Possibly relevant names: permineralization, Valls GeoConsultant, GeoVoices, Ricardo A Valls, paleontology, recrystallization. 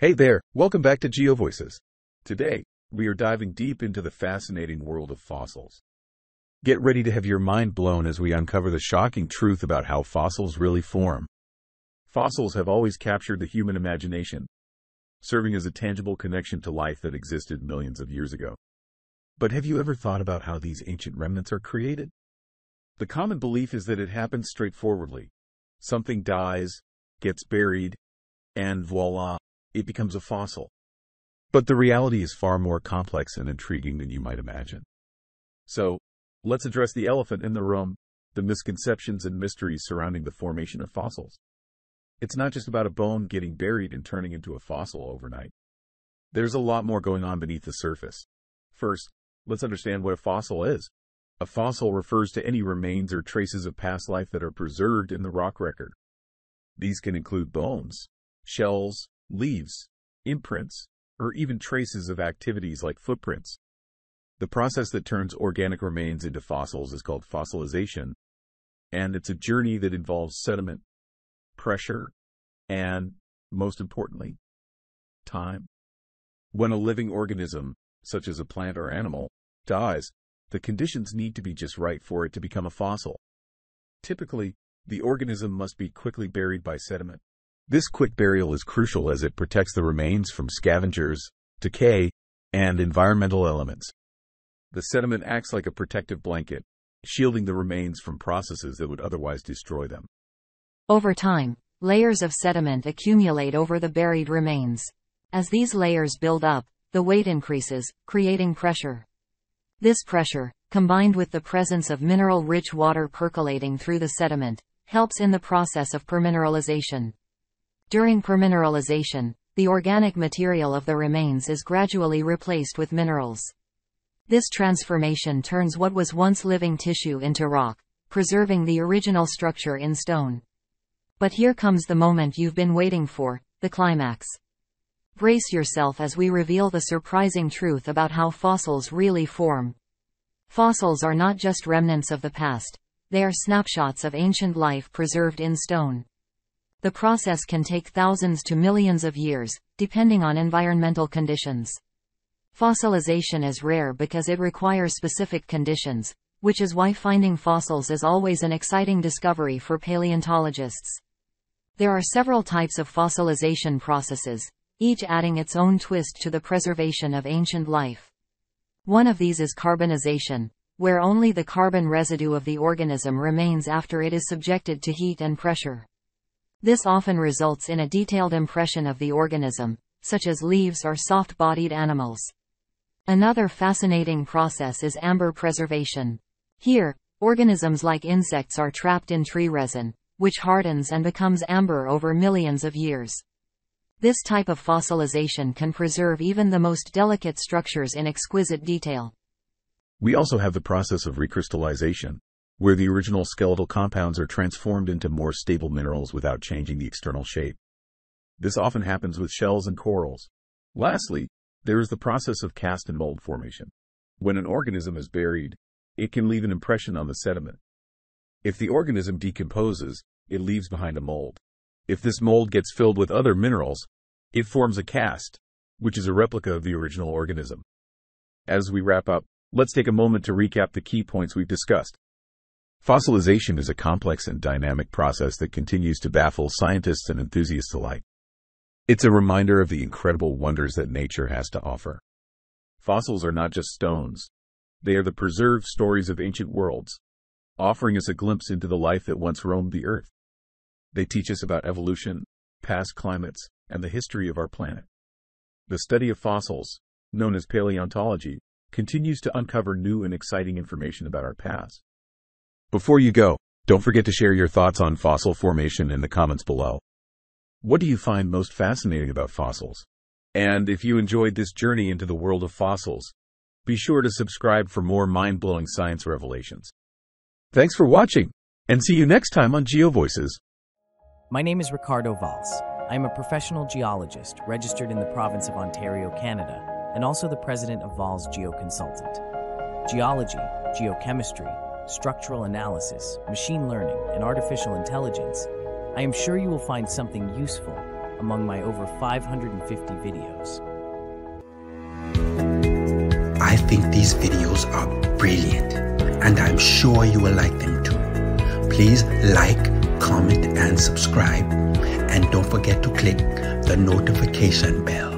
Hey there, welcome back to GeoVoices. Today, we are diving deep into the fascinating world of fossils. Get ready to have your mind blown as we uncover the shocking truth about how fossils really form. Fossils have always captured the human imagination, serving as a tangible connection to life that existed millions of years ago. But have you ever thought about how these ancient remnants are created? The common belief is that it happens straightforwardly. Something dies, gets buried, and voila. It becomes a fossil. But the reality is far more complex and intriguing than you might imagine. So, let's address the elephant in the room, the misconceptions and mysteries surrounding the formation of fossils. It's not just about a bone getting buried and turning into a fossil overnight. There's a lot more going on beneath the surface. First, let's understand what a fossil is. A fossil refers to any remains or traces of past life that are preserved in the rock record. These can include bones, shells, leaves, imprints, or even traces of activities like footprints. The process that turns organic remains into fossils is called fossilization, and it's a journey that involves sediment, pressure, and, most importantly, time. When a living organism, such as a plant or animal, dies, the conditions need to be just right for it to become a fossil. Typically, the organism must be quickly buried by sediment. This quick burial is crucial as it protects the remains from scavengers, decay, and environmental elements. The sediment acts like a protective blanket, shielding the remains from processes that would otherwise destroy them. Over time, layers of sediment accumulate over the buried remains. As these layers build up, the weight increases, creating pressure. This pressure, combined with the presence of mineral-rich water percolating through the sediment, helps in the process of permineralization. During permineralization, the organic material of the remains is gradually replaced with minerals. This transformation turns what was once living tissue into rock, preserving the original structure in stone. But here comes the moment you've been waiting for, the climax. Brace yourself as we reveal the surprising truth about how fossils really form. Fossils are not just remnants of the past, they are snapshots of ancient life preserved in stone. The process can take thousands to millions of years, depending on environmental conditions. Fossilization is rare because it requires specific conditions, which is why finding fossils is always an exciting discovery for paleontologists. There are several types of fossilization processes, each adding its own twist to the preservation of ancient life. One of these is carbonization, where only the carbon residue of the organism remains after it is subjected to heat and pressure. This often results in a detailed impression of the organism, such as leaves or soft-bodied animals. Another fascinating process is amber preservation. Here, organisms like insects are trapped in tree resin, which hardens and becomes amber over millions of years. This type of fossilization can preserve even the most delicate structures in exquisite detail. We also have the process of recrystallization, where the original skeletal compounds are transformed into more stable minerals without changing the external shape. This often happens with shells and corals. Lastly, there is the process of cast and mold formation. When an organism is buried, it can leave an impression on the sediment. If the organism decomposes, it leaves behind a mold. If this mold gets filled with other minerals, it forms a cast, which is a replica of the original organism. As we wrap up, let's take a moment to recap the key points we've discussed. Fossilization is a complex and dynamic process that continues to baffle scientists and enthusiasts alike. It's a reminder of the incredible wonders that nature has to offer. Fossils are not just stones. They are the preserved stories of ancient worlds, offering us a glimpse into the life that once roamed the earth. They teach us about evolution, past climates, and the history of our planet. The study of fossils, known as paleontology, continues to uncover new and exciting information about our past. Before you go, don't forget to share your thoughts on fossil formation in the comments below. What do you find most fascinating about fossils? And if you enjoyed this journey into the world of fossils, be sure to subscribe for more mind-blowing science revelations. Thanks for watching, and see you next time on GeoVoices. My name is Ricardo Valls. I am a professional geologist registered in the province of Ontario, Canada, and also the president of Valls GeoConsultant. Geology, geochemistry, structural analysis, machine learning, and artificial intelligence. I am sure you will find something useful among my over 550 videos. I think these videos are brilliant, and I'm sure you will like them too. Please like, comment, and subscribe, and don't forget to click the notification bell.